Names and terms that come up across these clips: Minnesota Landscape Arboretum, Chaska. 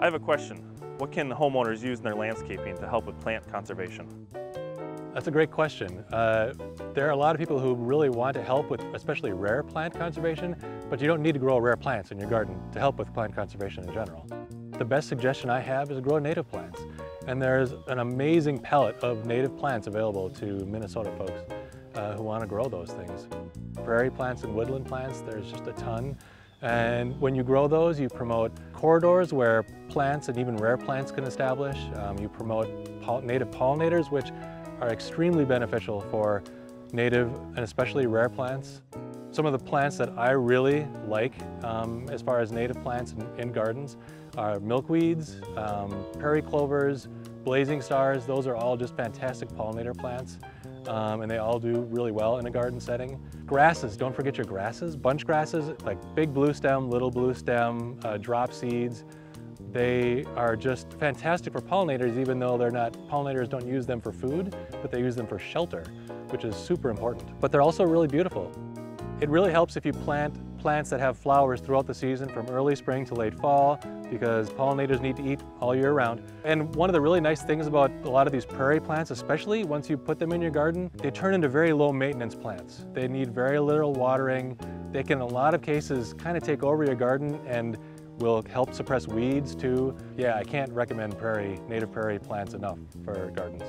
I have a question. What can homeowners use in their landscaping to help with plant conservation? That's a great question. There are a lot of people who really want to help with especially rare plant conservation, but you don't need to grow rare plants in your garden to help with plant conservation in general. The best suggestion I have is to grow native plants. And there's an amazing palette of native plants available to Minnesota folks who want to grow those things. Prairie plants and woodland plants, there's just a ton. And when you grow those, you promote corridors where plants and even rare plants can establish. You promote native pollinators, which are extremely beneficial for native and especially rare plants. Some of the plants that I really like as far as native plants in gardens are milkweeds, prairie clovers, blazing stars. Those are all just fantastic pollinator plants and they all do really well in a garden setting. Grasses, don't forget your grasses. Bunch grasses like big blue stem, little blue stem, drop seeds. They are just fantastic for pollinators, even though they're not, pollinators don't use them for food, but they use them for shelter, which is super important. But they're also really beautiful. It really helps if you plant plants that have flowers throughout the season from early spring to late fall, because pollinators need to eat all year round. And one of the really nice things about a lot of these prairie plants, especially once you put them in your garden, they turn into very low maintenance plants. They need very little watering. They can, in a lot of cases, kind of take over your garden and will help suppress weeds too. Yeah, I can't recommend native prairie plants enough for gardens.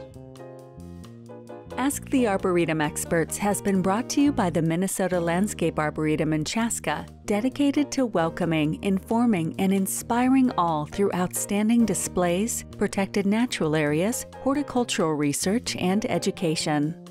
Ask the Arboretum Experts has been brought to you by the Minnesota Landscape Arboretum in Chaska, dedicated to welcoming, informing, and inspiring all through outstanding displays, protected natural areas, horticultural research, and education.